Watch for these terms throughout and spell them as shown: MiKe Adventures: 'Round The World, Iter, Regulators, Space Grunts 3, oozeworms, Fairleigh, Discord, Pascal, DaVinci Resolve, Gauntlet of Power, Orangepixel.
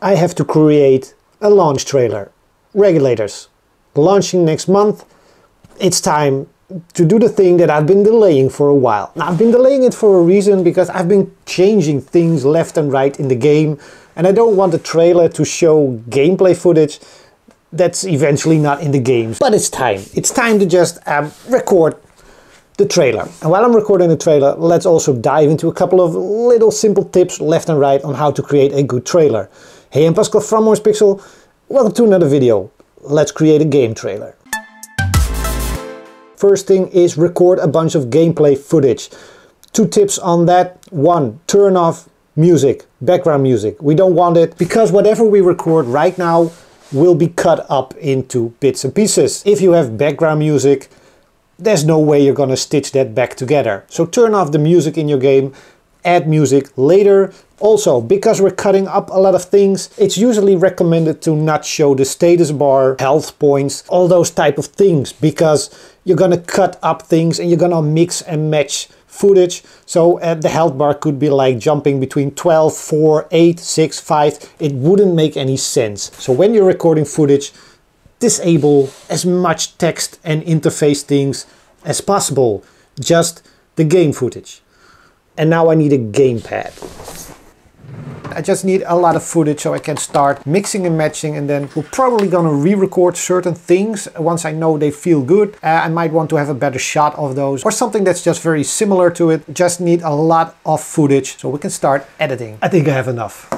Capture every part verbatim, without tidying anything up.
I have to create a launch trailer. Regulators, launching next month. It's time to do the thing that I've been delaying for a while. Now, I've been delaying it for a reason, because I've been changing things left and right in the game, and I don't want the trailer to show gameplay footage that's eventually not in the game. But it's time. It's time to just um, record the trailer. And while I'm recording the trailer, let's also dive into a couple of little simple tips left and right on how to create a good trailer. Hey, I'm Pascal from Orangepixel. Welcome to another video. Let's create a game trailer. First thing is record a bunch of gameplay footage. Two tips on that. One, turn off music, background music. We don't want it, because whatever we record right now will be cut up into bits and pieces. If you have background music, there's no way you're gonna stitch that back together. So turn off the music in your game, add music later. Also, because we're cutting up a lot of things, it's usually recommended to not show the status bar, health points, all those type of things, because you're gonna cut up things and you're gonna mix and match footage. So uh, the health bar could be like jumping between twelve, four, eight, six, five. It wouldn't make any sense. So when you're recording footage, disable as much text and interface things as possible. Just the game footage. And now I need a gamepad. I just need a lot of footage so I can start mixing and matching, and then we're probably gonna re-record certain things once I know they feel good. Uh, I might want to have a better shot of those or something that's just very similar to it. Just need a lot of footage so we can start editing. I think I have enough.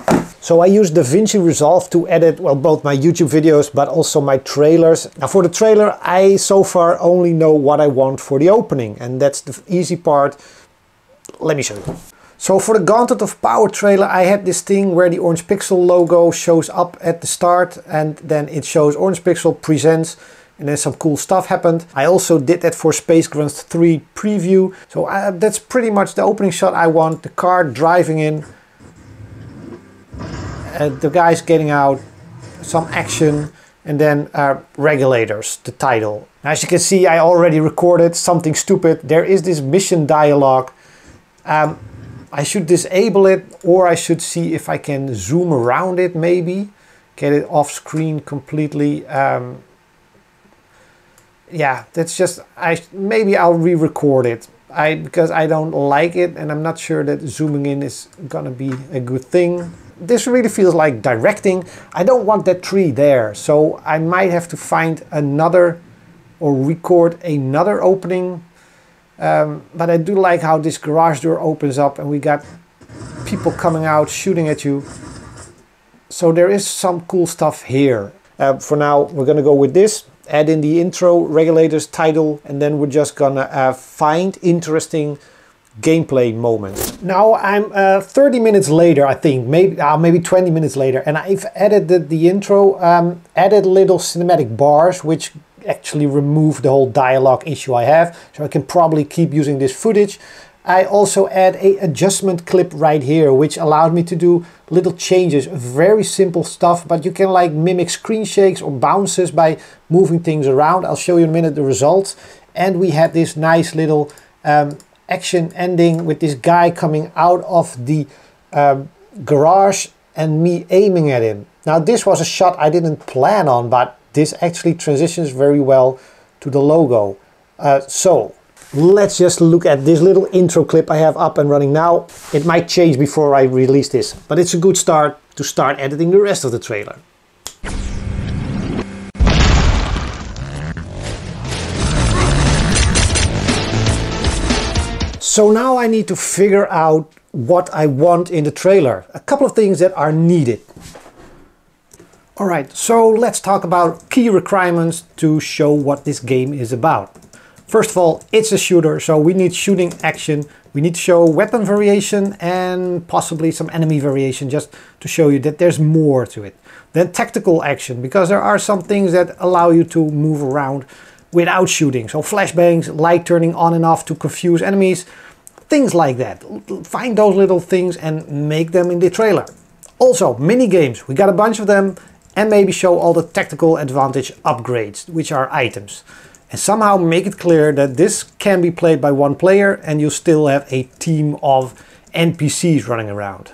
So I use DaVinci Resolve to edit, well, both my YouTube videos, but also my trailers. Now for the trailer, I so far only know what I want for the opening, and that's the easy part. Let me show you. So for the Gauntlet of Power trailer, I had this thing where the Orangepixel logo shows up at the start, and then it shows Orangepixel presents, and then some cool stuff happened. I also did that for Space Grunts three preview. So uh, that's pretty much the opening shot I want. The car driving in, uh, the guys getting out, some action, and then uh, Regulators, the title. Now, as you can see, I already recorded something stupid. There is this mission dialogue. Um, I should disable it, or I should see if I can zoom around it, maybe get it off screen completely. Um, yeah, that's just, I maybe I'll re-record it I because I don't like it, and I'm not sure that zooming in is gonna be a good thing. This really feels like directing. I don't want that tree there, so I might have to find another or record another opening. Um, but I do like how this garage door opens up and we got people coming out shooting at you. So there is some cool stuff here. Uh, for now, we're gonna go with this. Add in the intro, Regulators, title, and then we're just gonna uh, find interesting gameplay moments. Now I'm uh, thirty minutes later, I think, maybe uh, maybe twenty minutes later, and I've edited the intro, um, added little cinematic bars, which actually remove the whole dialogue issue I have, so I can probably keep using this footage. I also add a adjustment clip right here, which allowed me to do little changes, very simple stuff, but you can like mimic screen shakes or bounces by moving things around. I'll show you in a minute the results. And we had this nice little um, action ending with this guy coming out of the um, garage and me aiming at him. Now this was a shot I didn't plan on, but this actually transitions very well to the logo. Uh, so let's just look at this little intro clip I have up and running now. It might change before I release this, but it's a good start to start editing the rest of the trailer. So now I need to figure out what I want in the trailer. A couple of things that are needed. All right, so let's talk about key requirements to show what this game is about. First of all, it's a shooter, so we need shooting action. We need to show weapon variation and possibly some enemy variation, just to show you that there's more to it. Then tactical action, because there are some things that allow you to move around without shooting. So flashbangs, light turning on and off to confuse enemies, things like that. Find those little things and make them in the trailer. Also, mini games, we got a bunch of them. And maybe show all the tactical advantage upgrades, which are items. And somehow make it clear that this can be played by one player and you still have a team of N P Cs running around.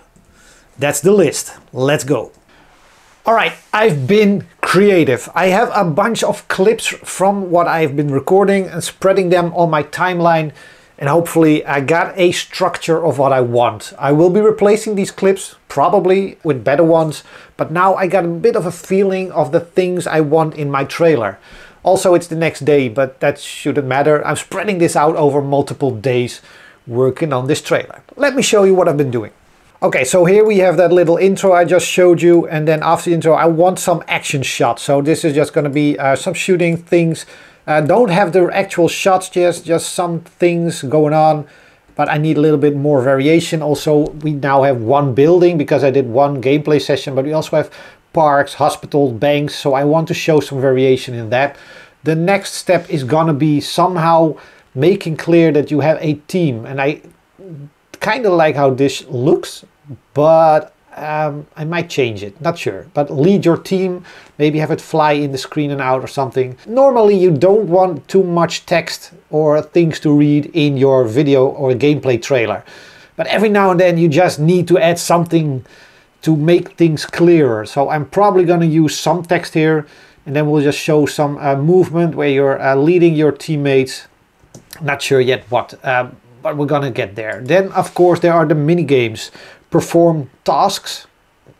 That's the list. Let's go. All right, I've been creative. I have a bunch of clips from what I've been recording and spreading them on my timeline, and hopefully I got a structure of what I want. I will be replacing these clips probably with better ones, but now I got a bit of a feeling of the things I want in my trailer. Also, it's the next day, but that shouldn't matter. I'm spreading this out over multiple days working on this trailer. Let me show you what I've been doing. Okay, so here we have that little intro I just showed you, and then after the intro I want some action shots. So this is just going to be uh, some shooting things. Uh, don't have the actual shots, just, just some things going on, but I need a little bit more variation. Also, we now have one building because I did one gameplay session, but we also have parks, hospitals, banks, so I want to show some variation in that. The next step is going to be somehow making clear that you have a team, and I kind of like how this looks, but um, I might change it, not sure. But lead your team, maybe have it fly in the screen and out or something. Normally you don't want too much text or things to read in your video or gameplay trailer, but every now and then you just need to add something to make things clearer. So I'm probably going to use some text here, and then we'll just show some uh, movement where you're uh, leading your teammates. Not sure yet what. Um, But we're gonna get there. Then of course there are the mini games. Perform tasks.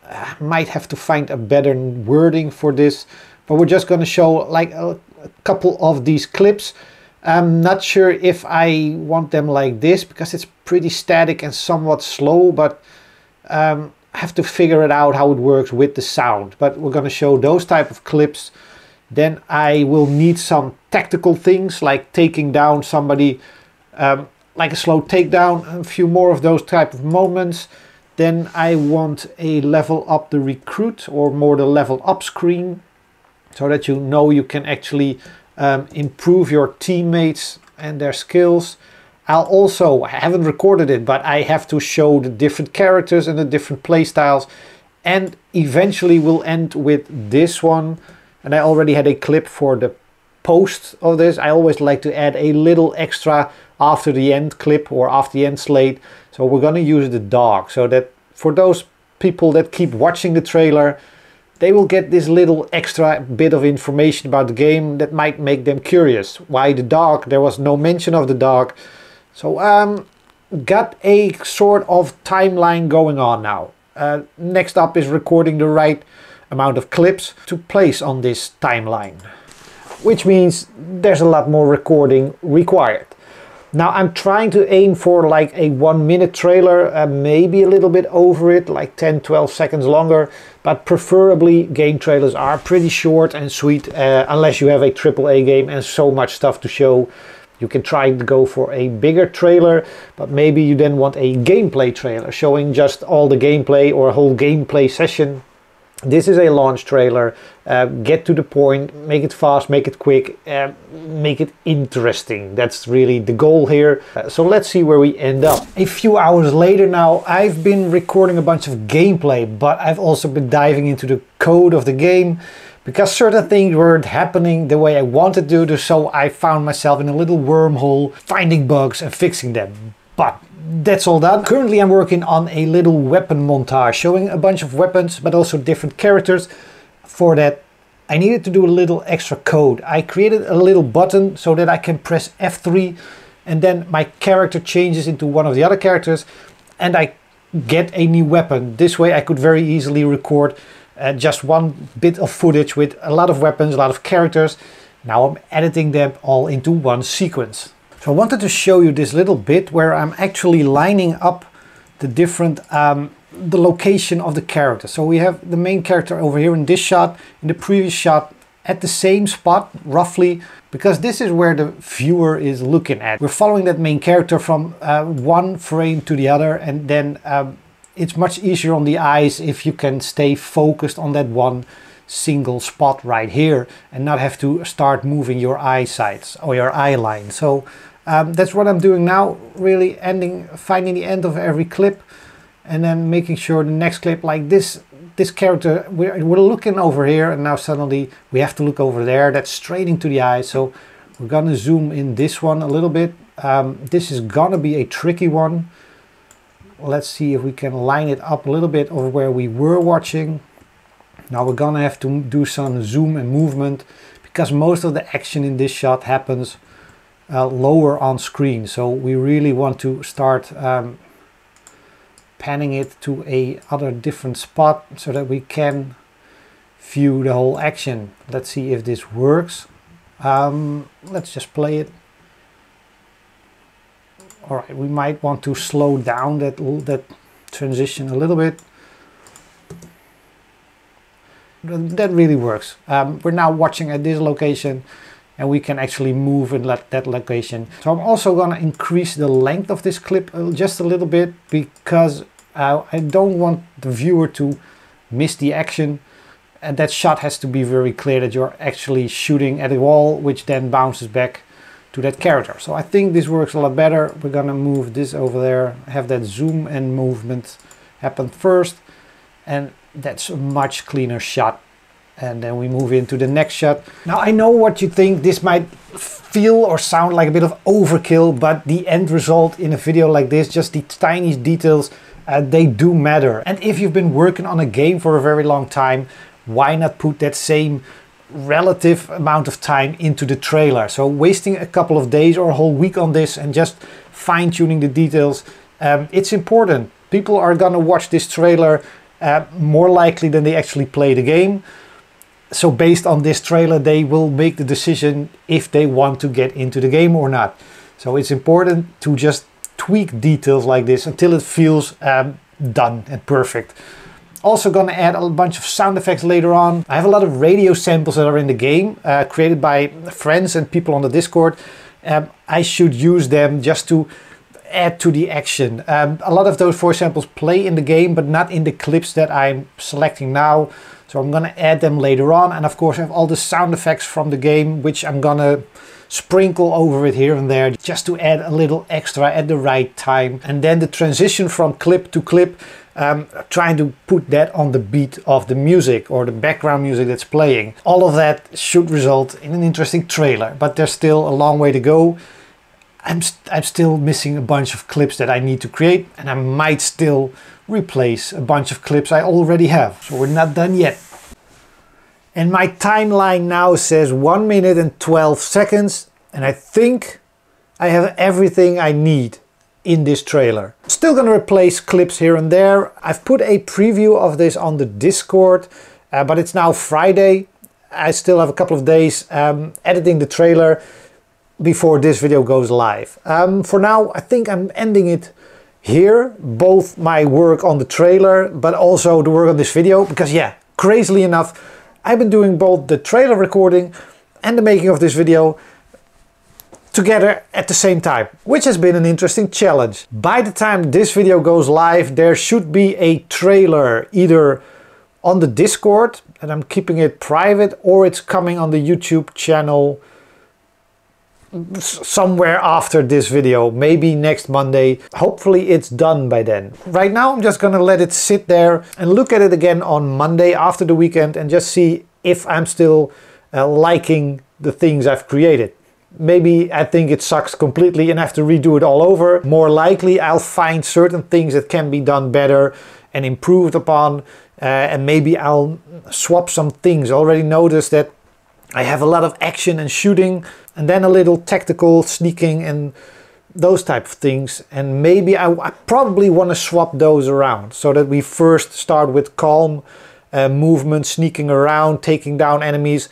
Uh, might have to find a better wording for this, but we're just gonna show like a, a couple of these clips. I'm not sure if I want them like this because it's pretty static and somewhat slow, but um, I have to figure it out how it works with the sound. But we're gonna show those type of clips. Then I will need some tactical things like taking down somebody, um, like a slow takedown, a few more of those type of moments. Then I want a level up the recruit, or more the level up screen, so that you know you can actually um, improve your teammates and their skills. I'll also, I haven't recorded it, but I have to show the different characters and the different play styles. And eventually we'll end with this one. And I already had a clip for the post of this. I always like to add a little extra after the end clip or after the end slate. So we're going to use the dog, so that for those people that keep watching the trailer, they will get this little extra bit of information about the game that might make them curious. Why the dog? There was no mention of the dog. So um, got a sort of timeline going on now. Uh, next up is recording the right amount of clips to place on this timeline, which means there's a lot more recording required. Now I'm trying to aim for like a one minute trailer, uh, maybe a little bit over it, like ten to twelve seconds longer, but preferably game trailers are pretty short and sweet, uh, unless you have a triple A game and so much stuff to show. You can try to go for a bigger trailer, but maybe you then want a gameplay trailer showing just all the gameplay or a whole gameplay session. This is a launch trailer. Uh, get to the point, make it fast, make it quick, uh, make it interesting. That's really the goal here. Uh, so let's see where we end up. A few hours later now, I've been recording a bunch of gameplay, but I've also been diving into the code of the game because certain things weren't happening the way I wanted to do, so I found myself in a little wormhole, finding bugs and fixing them. But that's all done. Currently I'm working on a little weapon montage showing a bunch of weapons but also different characters. For that I needed to do a little extra code. I created a little button so that I can press F three and then my character changes into one of the other characters and I get a new weapon. This way I could very easily record uh, just one bit of footage with a lot of weapons, a lot of characters. Now I'm editing them all into one sequence. So I wanted to show you this little bit where I'm actually lining up the different, um, the location of the character. So we have the main character over here in this shot, in the previous shot, at the same spot, roughly, because this is where the viewer is looking at. We're following that main character from uh, one frame to the other, and then um, it's much easier on the eyes if you can stay focused on that one single spot right here and not have to start moving your eye sights or your eye line. So um, that's what I'm doing now, really ending, finding the end of every clip and then making sure the next clip, like this this character, we're, we're looking over here and now suddenly we have to look over there. That's straight into the eye. So we're gonna zoom in this one a little bit. Um, this is gonna be a tricky one. Let's see if we can line it up a little bit of where we were watching. Now we're gonna have to do some zoom and movement because most of the action in this shot happens uh, lower on screen. So we really want to start um, panning it to a other different spot so that we can view the whole action. Let's see if this works. Um, let's just play it. All right, we might want to slow down that that transition a little bit. That really works. Um, we're now watching at this location and we can actually move in that location. So I'm also going to increase the length of this clip just a little bit because uh, I don't want the viewer to miss the action. And that shot has to be very clear that you're actually shooting at a wall, which then bounces back to that character. So I think this works a lot better. We're gonna move this over there, have that zoom and movement happen first, and that's a much cleaner shot. And then we move into the next shot. Now I know what you think. This might feel or sound like a bit of overkill, but the end result in a video like this, just the tiny details, uh, they do matter. And if you've been working on a game for a very long time, why not put that same relative amount of time into the trailer? So wasting a couple of days or a whole week on this and just fine-tuning the details, um, it's important. People are gonna watch this trailer uh, more likely than they actually play the game. So based on this trailer, they will make the decision if they want to get into the game or not. So it's important to just tweak details like this until it feels um, done and perfect. Also gonna add a bunch of sound effects later on. I have a lot of radio samples that are in the game, uh, created by friends and people on the Discord. Um, I should use them just to add to the action. Um, a lot of those voice samples play in the game, but not in the clips that I'm selecting now. So I'm gonna add them later on. And of course I have all the sound effects from the game, which I'm gonna sprinkle over it here and there just to add a little extra at the right time. And then the transition from clip to clip, um, trying to put that on the beat of the music or the background music that's playing. All of that should result in an interesting trailer, but there's still a long way to go. I'm, st I'm still missing a bunch of clips that I need to create, and I might still replace a bunch of clips I already have. So we're not done yet. And my timeline now says one minute and twelve seconds, and I think I have everything I need in this trailer. Still gonna replace clips here and there. I've put a preview of this on the Discord, uh, but it's now Friday. I still have a couple of days um, editing the trailer before this video goes live. Um, for now, I think I'm ending it here, both my work on the trailer, but also the work on this video, because yeah, crazily enough, I've been doing both the trailer recording and the making of this video together at the same time, which has been an interesting challenge. By the time this video goes live, there should be a trailer either on the Discord, and I'm keeping it private, or it's coming on the YouTube channel somewhere after this video, maybe next Monday. Hopefully it's done by then. Right now I'm just gonna let it sit there and look at it again on Monday after the weekend and just see if I'm still uh, liking the things I've created. Maybe I think it sucks completely and I have to redo it all over. More likely I'll find certain things that can be done better and improved upon, uh, and maybe I'll swap some things. I already noticed that I have a lot of action and shooting, and then a little tactical sneaking and those type of things. And maybe I, I probably want to swap those around so that we first start with calm uh, movement, sneaking around, taking down enemies,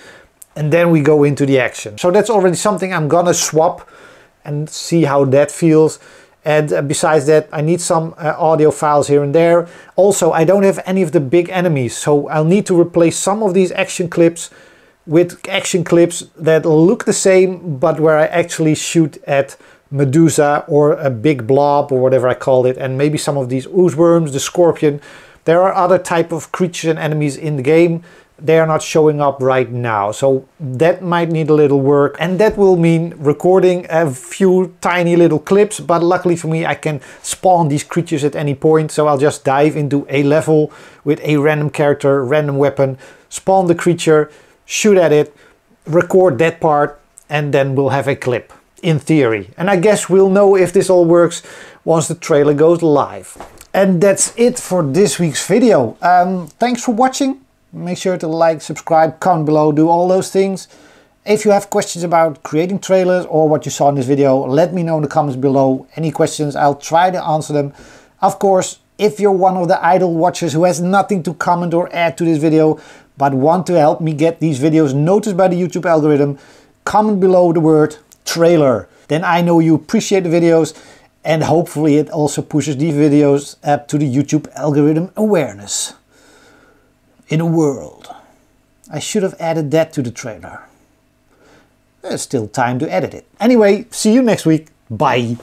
and then we go into the action. So that's already something I'm gonna swap and see how that feels. And uh, besides that, I need some uh, audio files here and there. Also, I don't have any of the big enemies, so I'll need to replace some of these action clips with action clips that look the same, but where I actually shoot at Medusa or a big blob or whatever I called it, and maybe some of these oozeworms, the scorpion. There are other type of creatures and enemies in the game. They are not showing up right now, so that might need a little work, and that will mean recording a few tiny little clips, but luckily for me I can spawn these creatures at any point, so I'll just dive into a level with a random character, random weapon, spawn the creature, shoot at it, record that part, and then we'll have a clip, in theory. And I guess we'll know if this all works once the trailer goes live. And that's it for this week's video. Um, thanks for watching. Make sure to like, subscribe, comment below, do all those things. If you have questions about creating trailers or what you saw in this video, let me know in the comments below. Any questions, I'll try to answer them. Of course, if you're one of the idle watchers who has nothing to comment or add to this video, but want to help me get these videos noticed by the YouTube algorithm, comment below the word trailer. Then I know you appreciate the videos, and hopefully it also pushes these videos up to the YouTube algorithm awareness. In a world. I should have added that to the trailer. There's still time to edit it. Anyway, see you next week. Bye.